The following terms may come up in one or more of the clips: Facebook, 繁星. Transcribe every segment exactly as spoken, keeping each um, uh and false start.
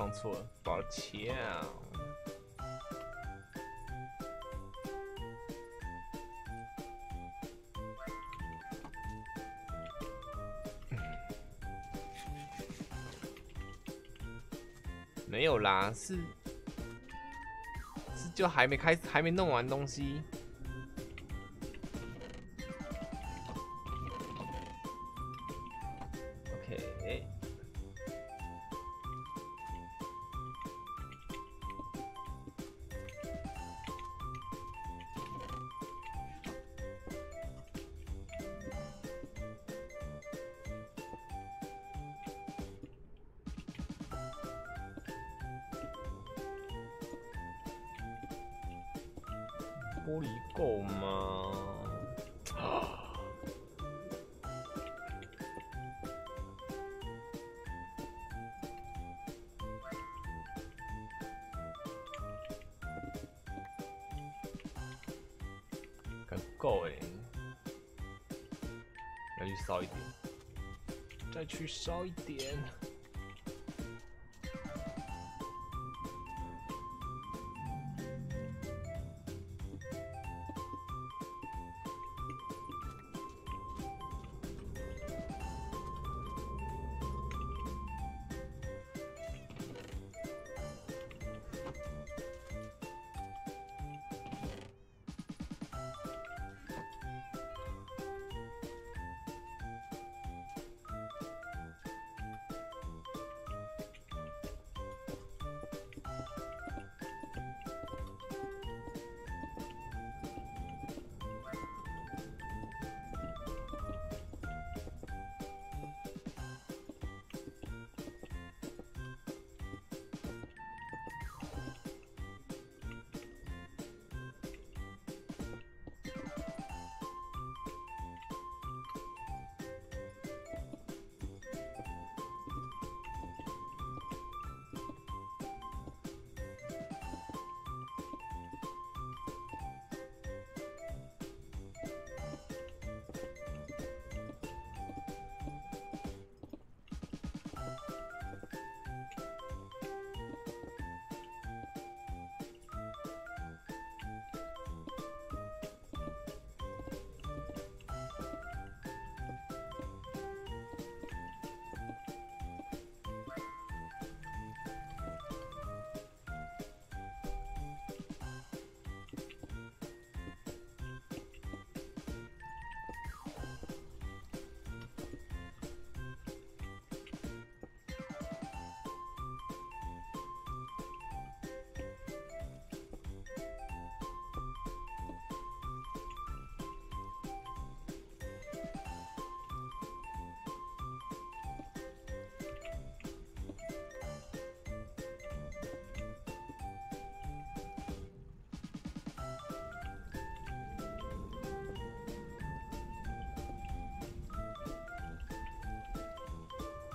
放错了，抱歉啊。没有啦，是是就还没开始，还没弄完东西。 玻璃够吗？感觉够哎，要去烧一点，再去烧一点。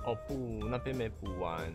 哦不，那边没补完。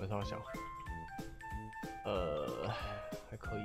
我稍微想，呃，还可以。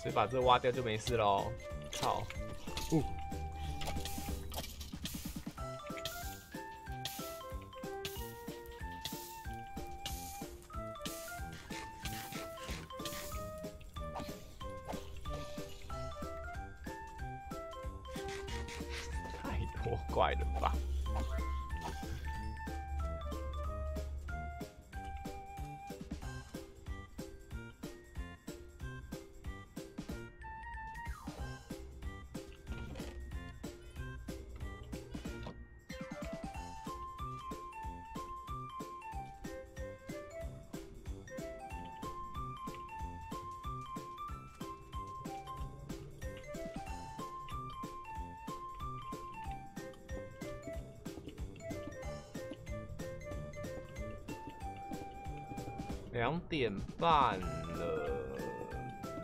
所以把这挖掉就没事喽。操！呜、哦。 两点半了，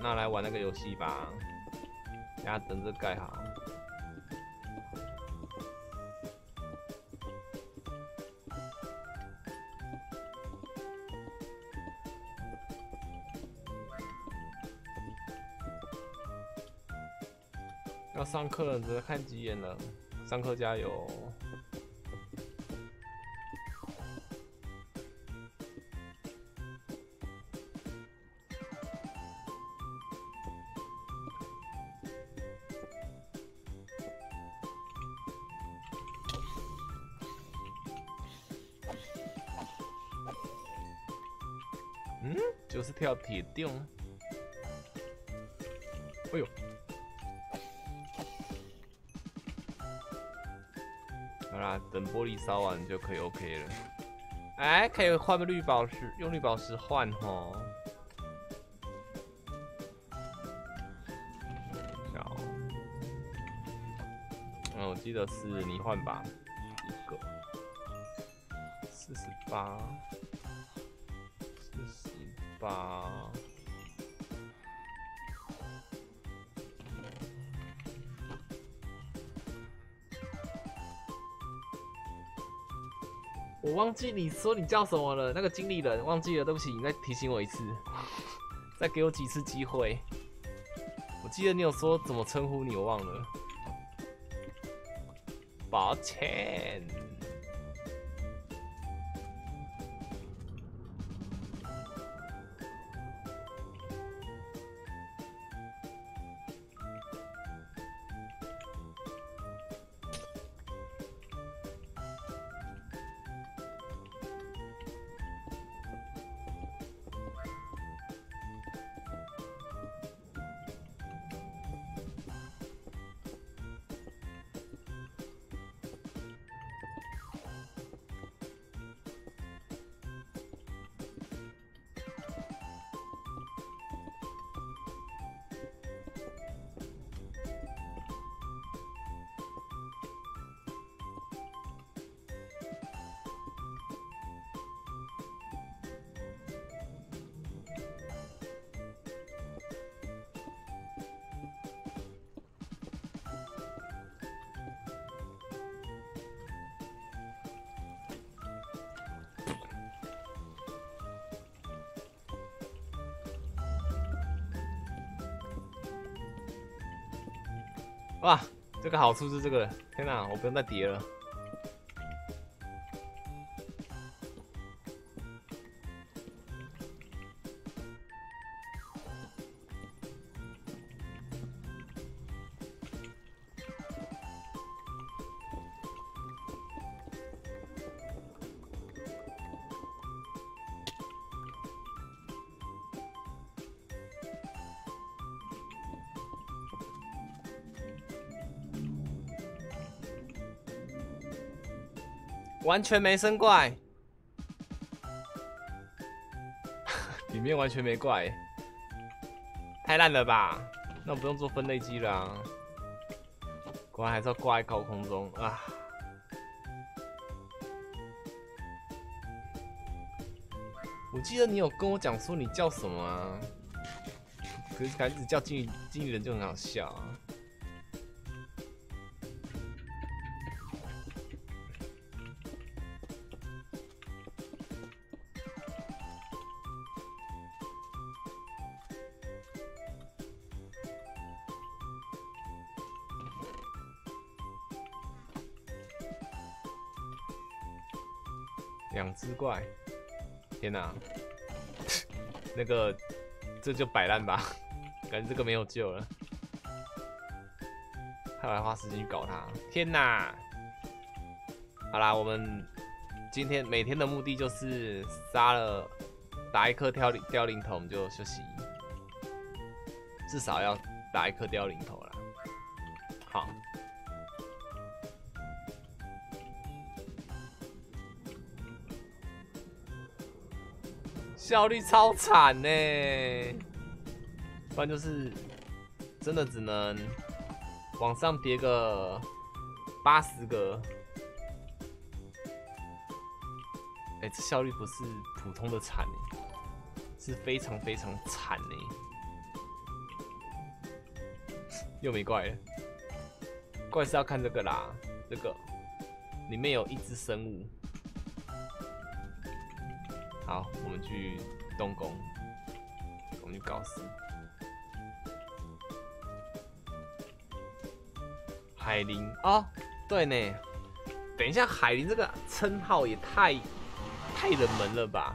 那来玩那个游戏吧。等下等着盖好。要上课了，只能看几眼了。上课加油！ 跳铁钉！哎呦，好啦，等玻璃烧完就可以 OK 了。哎，可以换个绿宝石，用绿宝石换吼。好，嗯，我记得是你换吧，一个四十八。 吧，我忘记你说你叫什么了，那个经理人忘记了，对不起，你再提醒我一次，再给我几次机会。我记得你有说怎么称呼你，我忘了，抱歉。哇，这个好处是这个，天哪，我不用再叠了。完全没生怪，里面完全没怪，太烂了吧？那我不用做分类机了、啊，果然还是要挂在高空中啊！我记得你有跟我讲说你叫什么啊？可是感觉只叫经理经理人就很好笑啊。 怪，天哪、啊，那个这就摆烂吧，感觉这个没有救了，还要花时间去搞它。天哪、啊！好啦，我们今天每天的目的就是杀了打一颗凋零凋零头，我们就休息，至少要打一颗凋零头啦。好。 效率超惨呢，不然就是真的只能往上叠个八十个。哎、欸，这效率不是普通的惨哎，是非常非常惨哎。又没怪了，怪是要看这个啦，这个里面有一只生物。 好，我们去动工，我们去搞事。海林哦，对呢，等一下，海林这个称号也太太冷门了吧？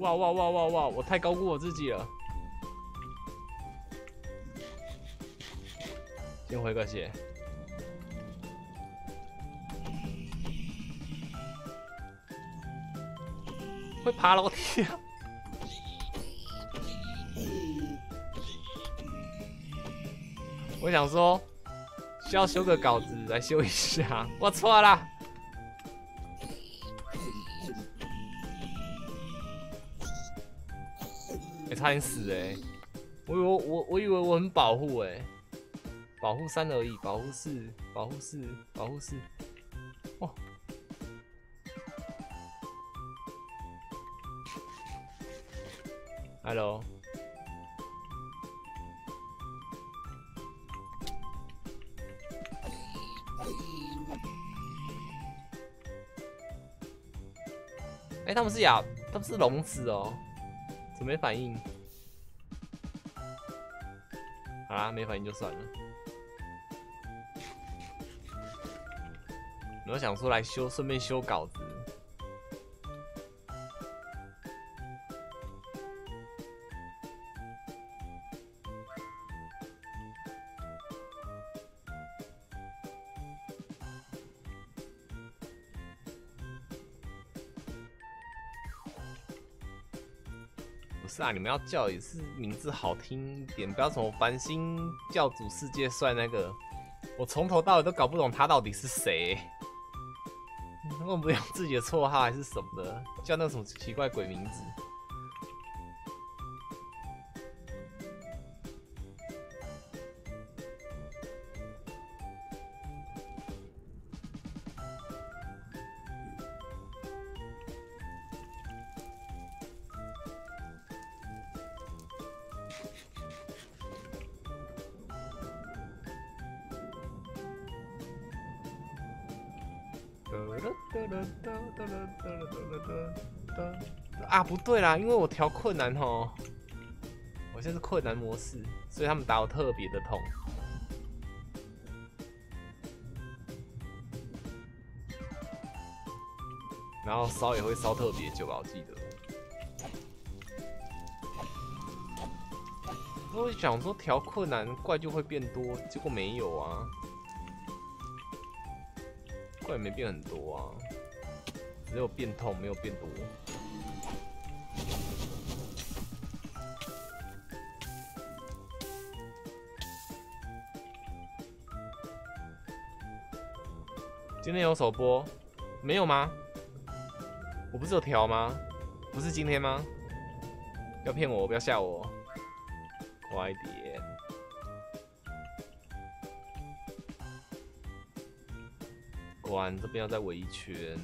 哇哇哇哇哇！我太高估我自己了。先回个血。会爬楼梯啊！我想说，需要修个稿子来修一下。我错了。 差点死哎、欸！我以为我我以为我很保护哎、欸，保护三而已，保护四，保护四，保护四。哇！Hello， 哎、欸，他们是亚，他们是聋子哦。 怎么没反应？好啦，没反应就算了。我想说来修，顺便修稿子。是啊，你们要叫也是名字好听一点，不要从繁星教主世界帅那个，我从头到尾都搞不懂他到底是谁、欸。如果不用自己的绰号还是什么的，叫那什么奇怪鬼名字。啊，不对啦，因为我调困难哦，我现在是困难模式，所以他们打我特别的痛。然后烧也会烧特别久吧，我记得。 我想说调困难怪就会变多，结果没有啊，怪也没变很多啊，只有变痛没有变多。今天有首播没有吗？我不是有调吗？不是今天吗？要骗我，不要吓我。 快点！果然这边要再围一圈。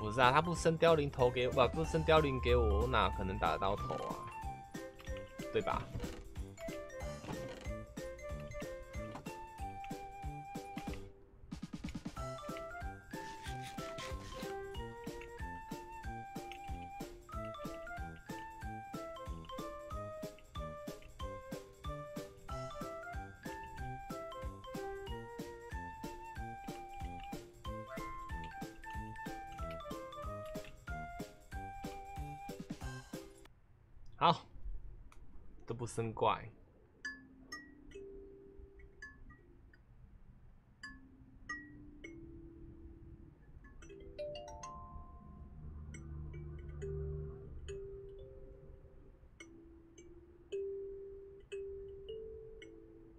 不是啊，他不伸凋零头给我，不伸凋零给我，我哪可能打得到头啊？对吧？ 真怪，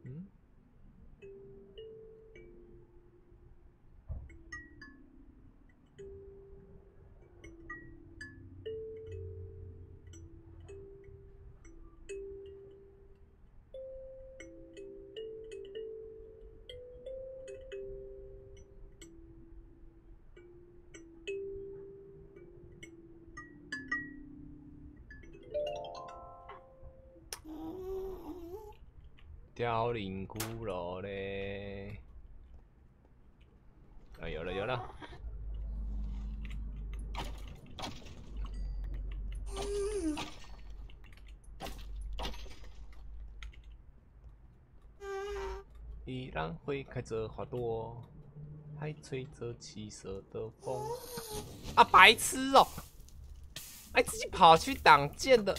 嗯，凋零骷髅嘞！啊，有了有了！依然会开着花朵，还吹着七色的风。啊，白痴哦！哎，自己跑去挡箭的。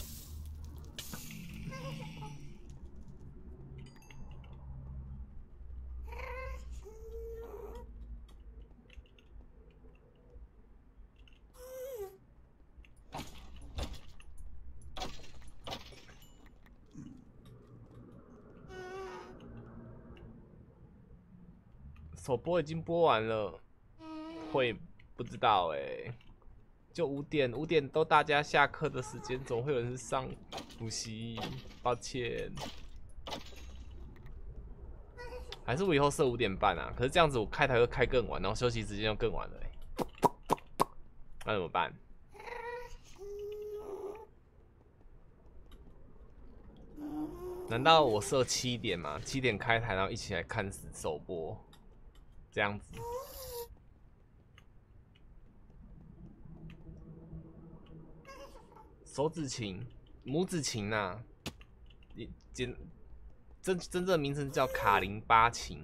首播已经播完了，会不知道哎、欸，就五点五点都大家下课的时间，总会有人上补习，抱歉。还是我以后设五点半啊？可是这样子我开台会开更晚，然后休息时间又更晚了、欸，那怎么办？ 难道我设七点吗？七点开台，然后一起来看首播，这样子。手指琴，拇指琴呐、啊，也简真真正名称叫卡林巴琴。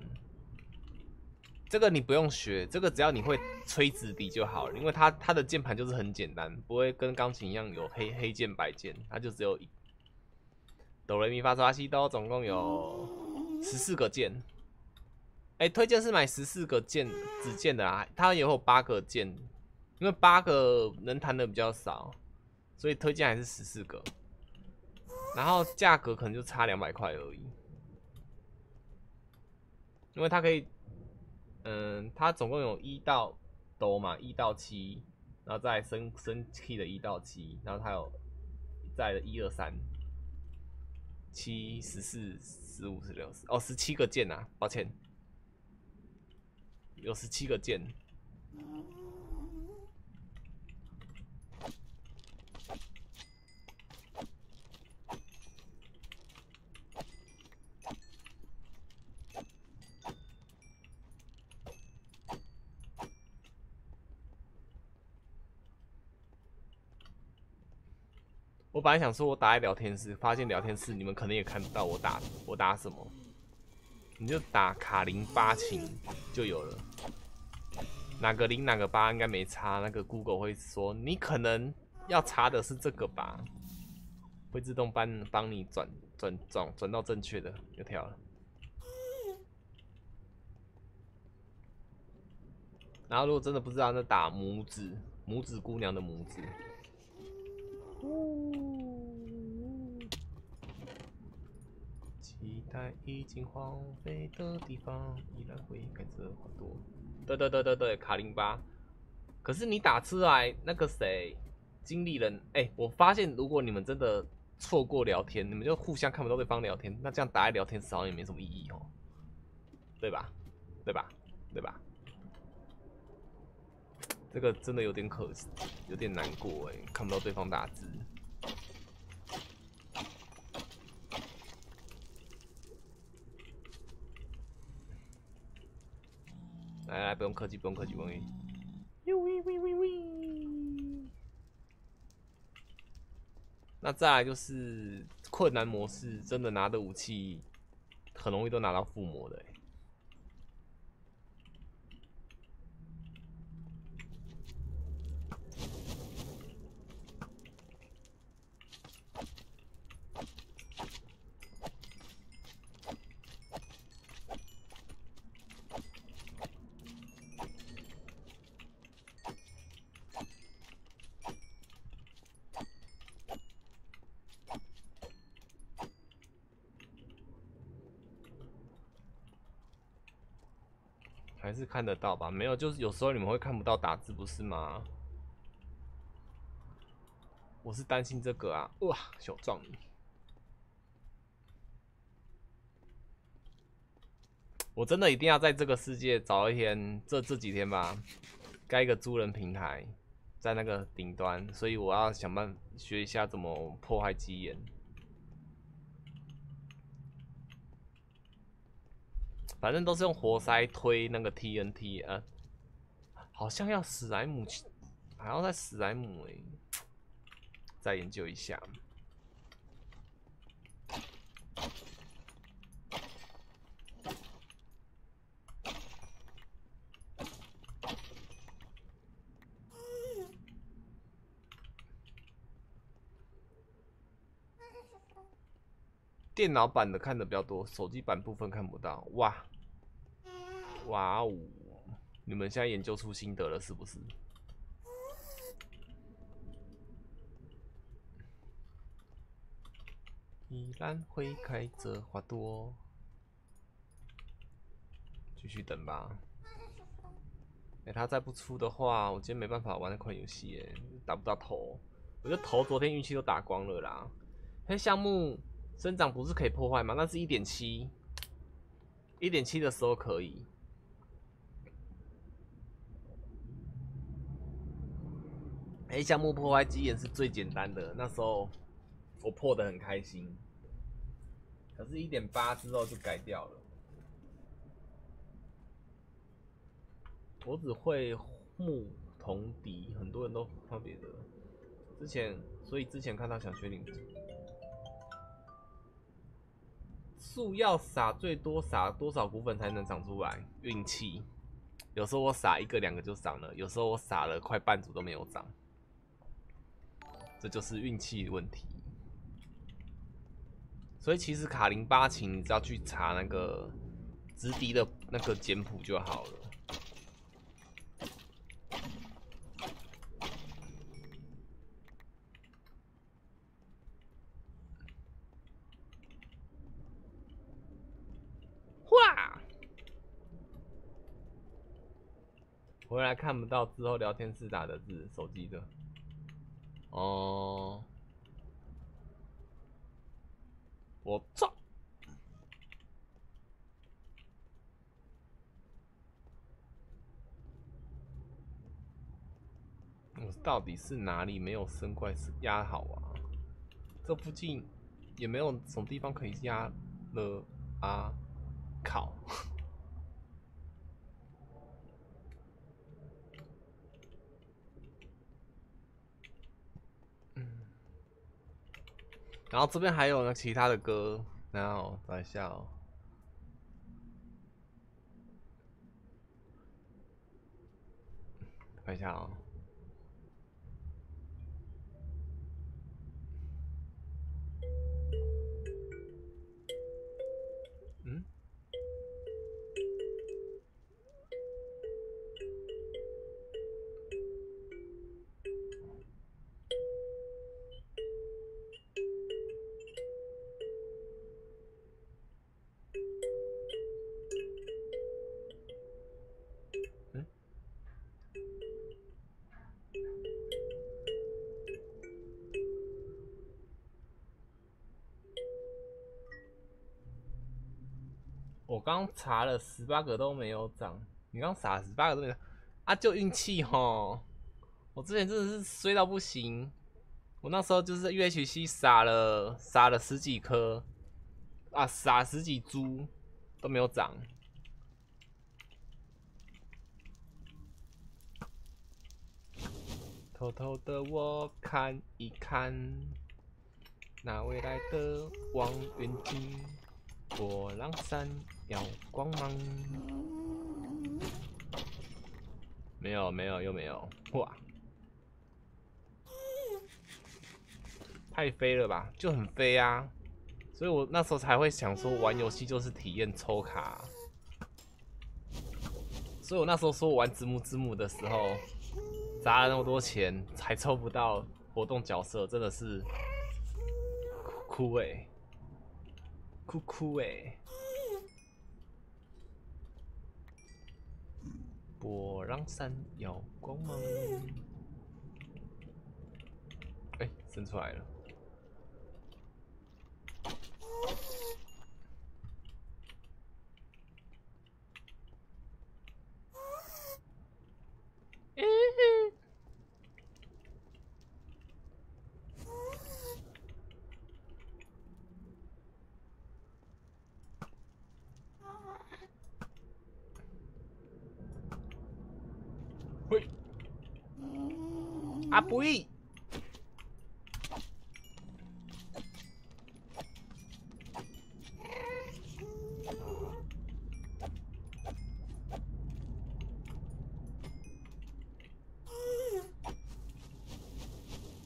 这个你不用学，这个只要你会吹直笛就好了，因为它它的键盘就是很简单，不会跟钢琴一样有黑黑键白键，它就只有一。 哆来咪发嗦拉西哆，总共有十四个键。哎、欸，推荐是买十四个键指键的啦，它也有八个键，因为八个能弹的比较少，所以推荐还是十四个。然后价格可能就差两百块而已，因为它可以，嗯，它总共有一到哆嘛，一到七，然后再升升 key 的一到七，然后它有再的一二三。 七、十四、十五、十六、十哦，十七个键啊，抱歉，有十七个键，我本来想说我打在聊天室，发现聊天室你们可能也看不到我打我打什么，你就打卡零八琴就有了。哪个零哪个八应该没差，那个 Google 会说你可能要查的是这个吧，会自动帮帮你转转转转到正确的就跳了。 然后，如果真的不知道，那打拇指，拇指姑娘的拇指。期待已经荒废的地方，依然会开着花朵。对对对对对，卡林巴。可是你打出来那个谁，经理人，哎，我发现如果你们真的错过聊天，你们就互相看不到对方聊天，那这样打在聊天室好像也没什么意义哦，对吧？对吧？对吧？ 这个真的有点可惜，有点难过哎，看不到对方打字。来来，不用客气，不用客气，不用客气。喂喂喂喂。那再来就是困难模式，真的拿的武器很容易都拿到附魔的哎。 还是看得到吧？没有，就是有时候你们会看不到打字，不是吗？我是担心这个啊！哇，小撞你！我真的一定要在这个世界找一天，这这几天吧，盖一个租人平台，在那个顶端，所以我要想办法学一下怎么破坏基岩。 反正都是用活塞推那个 T N T 啊，好像要史莱姆，还要再史莱姆哎、欸，再研究一下。电脑版的看的比较多，手机版部分看不到。哇！ 哇哦！你们现在研究出心得了是不是？依然会开着花朵，继续等吧。哎、欸，他再不出的话，我今天没办法玩那款游戏哎，打不到头。我的头昨天运气都打光了啦。那项目生长不是可以破坏吗？那是 一点七， 一点七 的时候可以。 哎，项目破坏基岩是最简单的，那时候我破得很开心。可是 一点八 之后就改掉了。我只会牧铜笛，很多人都换别的。之前，所以之前看到想学领树要撒最多撒多少股粉才能长出来？运气。有时候我撒一个两个就长了，有时候我撒了快半组都没有长。 这就是运气问题，所以其实卡林巴琴，你只要去查那个直笛的那个简谱就好了。哇！回来看不到之后聊天室打的字，手机的。 哦，我操！我到底是哪里没有生怪是压好啊？这附近也没有什么地方可以压了啊！靠！然后这边还有呢其他的歌，然后等一下哦。 看一下啊、哦，嗯，嗯。 我刚查了十八个都没有涨，你刚查十八个都没有啊，就运气吼！我之前真的是衰到不行，我那时候就是 U H C 撒了撒了十几颗啊，撒十几株都没有涨。偷偷的我看一看，那未来的望远镜，波浪闪。 有光芒？没有，没有，又没有，哇！太飞了吧，就很飞啊！所以我那时候才会想说，玩游戏就是体验抽卡。所以我那时候说玩子母之母的时候，砸了那么多钱才抽不到活动角色，真的是哭哎、欸，哭哭哎、欸！ 波浪山有光芒，哎、欸，伸出来了。欸欸啊不易，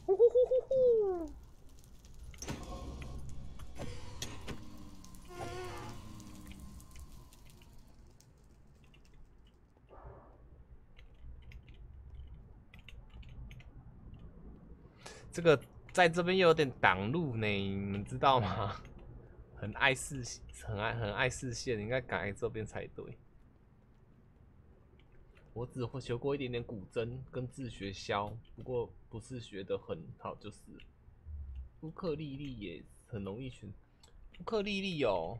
呼呼呼呼呼！这个在这边又有点挡路呢，你们知道吗？很碍视，很碍很碍视线，应该改这边才对。我只会学过一点点古筝跟自学箫，不过不是学得很好，就是乌克丽丽也很容易学。乌克丽丽哦，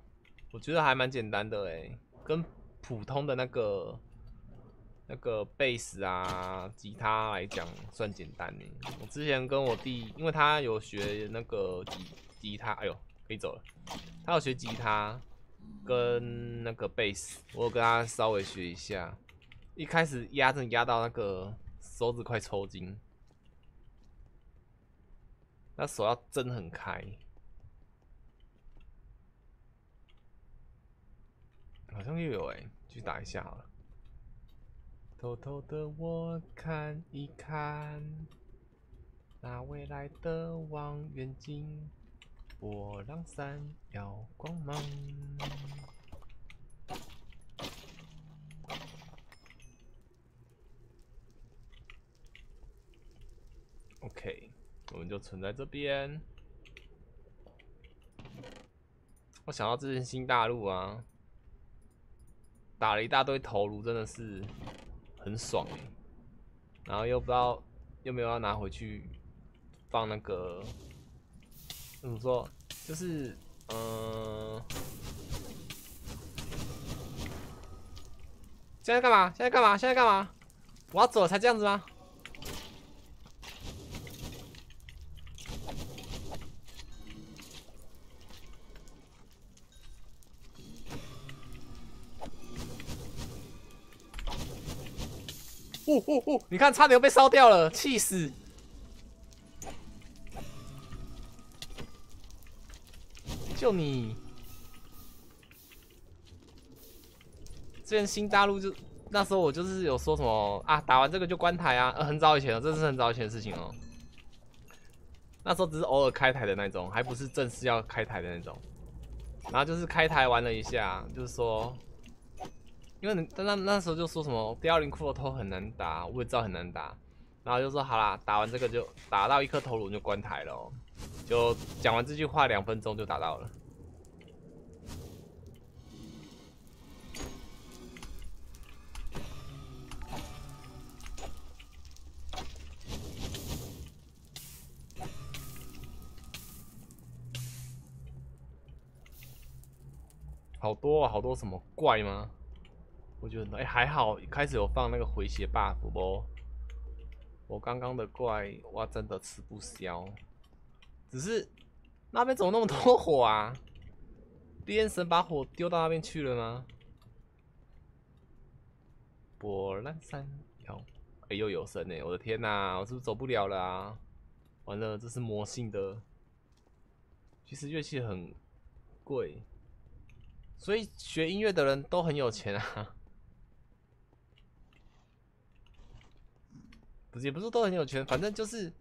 我觉得还蛮简单的哎，跟普通的那个那个贝斯啊、吉他来讲算简单呢。我之前跟我弟，因为他有学那个吉吉他，哎呦，可以走了。他有学吉他跟那个贝斯，我有跟他稍微学一下。一开始压阵压到那个手指快抽筋，那手要睁很开，好像又有哎、欸，去打一下好了。 偷偷的我看一看，那未来的望远镜，波浪闪耀光芒。OK， 我们就存在这边。我想到之前新大陆啊，打了一大堆头颅，真的是。 很爽哎、欸，然后又不知道又没有要拿回去放那个怎么说，就是嗯、呃，现在干嘛？现在干嘛？现在干嘛？我要走了才这样子吗？哦哦哦！你看，差点又被烧掉了，气死！救你！之前新大陆就那时候我就是有说什么啊，打完这个就关台啊，呃、很早以前了，这是很早以前的事情哦。那时候只是偶尔开台的那种，还不是正式要开台的那种。然后就是开台玩了一下，就是说，因为那那那时候就说什么一一零骷髅头很难打，我也知道很难打。 然后就说好啦，打完这个就打到一颗头颅就关台了、哦，就讲完这句话两分钟就打到了。好多、哦、好多什么怪吗？我觉得哎还好，开始有放那个回血 buff 不？ 我刚刚的怪，我真的吃不消。只是那边怎么那么多火啊？烈焰神把火丢到那边去了吗？波浪山摇，哎、欸、又有神哎、欸！我的天哪、啊，我是不是走不了了啊？完了，这是魔性的。其实乐器很贵，所以学音乐的人都很有钱啊。 也不是都很有钱，反正就是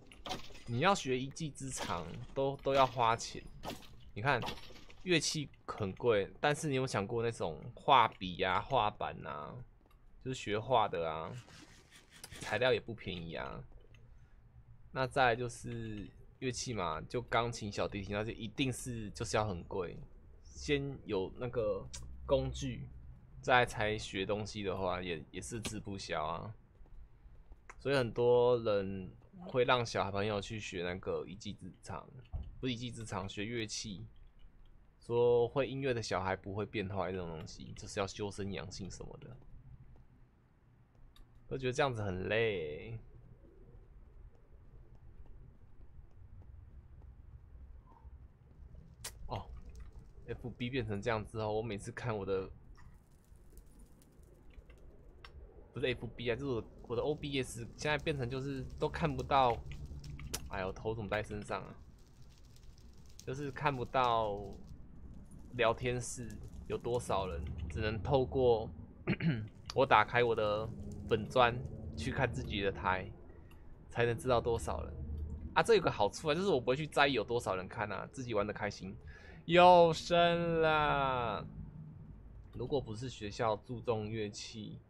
你要学一技之长，都都要花钱。你看乐器很贵，但是你有想过那种画笔啊、画板啊，就是学画的啊，材料也不便宜啊。那再来就是乐器嘛，就钢琴、小提琴，那就一定是就是要很贵。先有那个工具，再才学东西的话，也也是吃不消啊。 所以很多人会让小朋友去学那个一技之长，不是一技之长，学乐器。说会音乐的小孩不会变坏这种东西，就是要修身养性什么的。我觉得这样子很累。哦 ，F B 变成这样之后，我每次看我的，不是 F B 啊，就是我。 我的 O B S 现在变成就是都看不到，哎呦，头怎么戴身上啊？就是看不到聊天室有多少人，只能透过我打开我的粉专去看自己的台，才能知道多少人啊。这有个好处啊，就是我不会去在意有多少人看啊，自己玩的开心。又升啦！如果不是学校注重乐器。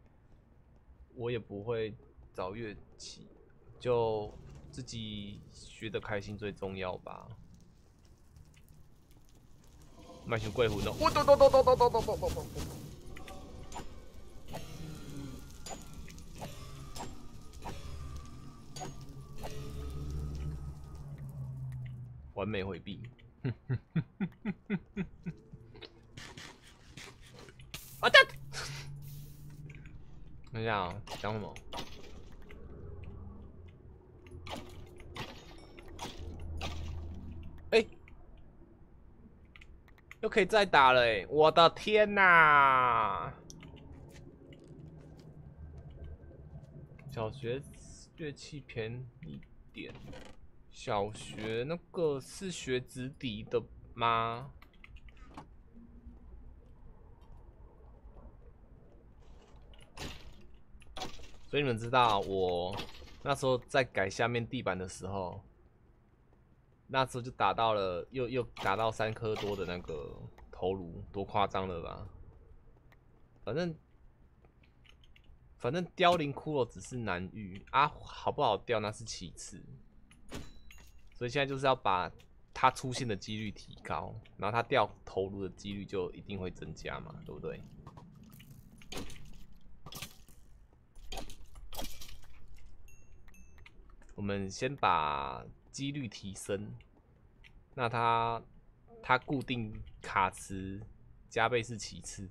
我也不会找乐器，就自己学的开心最重要吧。卖熊贵虎呢？我咚咚咚咚咚咚咚咚咚咚。完美回避。啊哒！ 等一下啊，讲什么？哎、欸，又可以再打了哎、欸！我的天哪、啊！小学乐器便宜点，小学那个是学直笛的吗？ 所以你们知道，我那时候在改下面地板的时候，那时候就打到了，又又打到三颗多的那个头颅，多夸张了吧？反正反正凋零骷髅只是难遇啊，好不好掉那是其次。所以现在就是要把它出现的几率提高，然后它掉头颅的几率就一定会增加嘛，对不对？ 我们先把几率提升，那它它固定卡池加倍是其次，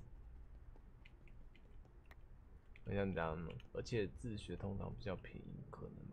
我想讲，而且自学通常比较便宜，可能